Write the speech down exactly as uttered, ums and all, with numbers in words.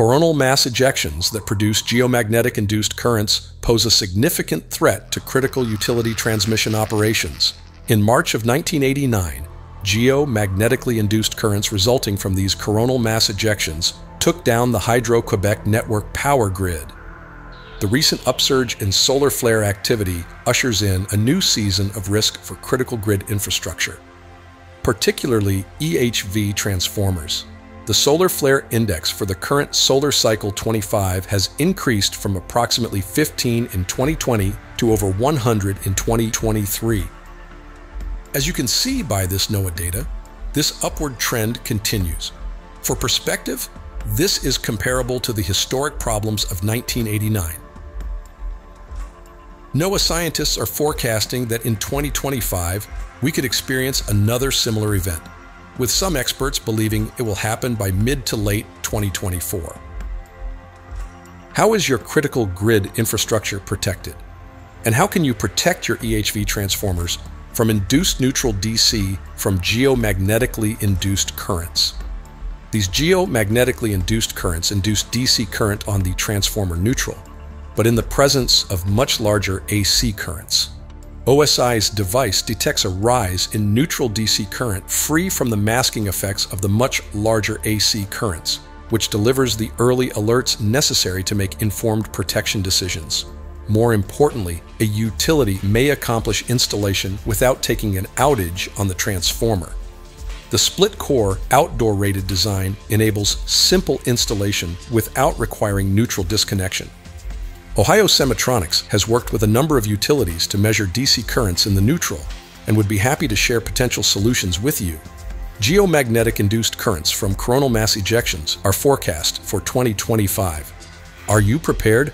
Coronal mass ejections that produce geomagnetic-induced currents pose a significant threat to critical utility transmission operations. In March of nineteen eighty-nine, geomagnetically induced currents resulting from these coronal mass ejections took down the Hydro-Quebec network power grid. The recent upsurge in solar flare activity ushers in a new season of risk for critical grid infrastructure, particularly E H V transformers. The solar flare index for the current solar cycle twenty-five has increased from approximately fifteen in twenty twenty to over one hundred in twenty twenty-three. As you can see by this NOAA data, this upward trend continues. For perspective, this is comparable to the historic problems of nineteen eighty-nine. NOAA scientists are forecasting that in twenty twenty-five, we could experience another similar event, with some experts believing it will happen by mid to late twenty twenty-four. How is your critical grid infrastructure protected? And how can you protect your E H V transformers from induced neutral D C from geomagnetically induced currents? These geomagnetically induced currents induce D C current on the transformer neutral, but in the presence of much larger A C currents. O S I's device detects a rise in neutral D C current free from the masking effects of the much larger A C currents, which delivers the early alerts necessary to make informed protection decisions. More importantly, a utility may accomplish installation without taking an outage on the transformer. The split-core, outdoor-rated design enables simple installation without requiring neutral disconnection. Ohio Semitronics has worked with a number of utilities to measure D C currents in the neutral and would be happy to share potential solutions with you. Geomagnetic-induced currents from coronal mass ejections are forecast for twenty twenty-five. Are you prepared?